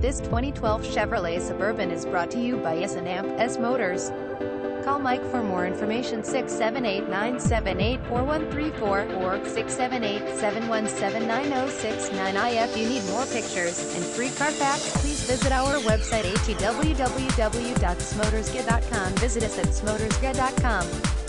This 2012 Chevrolet Suburban is brought to you by S&S Motors. Call Mike for more information 678-978-4134 or 678-717-9069. If you need more pictures and free Carfax, please visit our website at www.smotorsga.com. Visit us at smotorsga.com.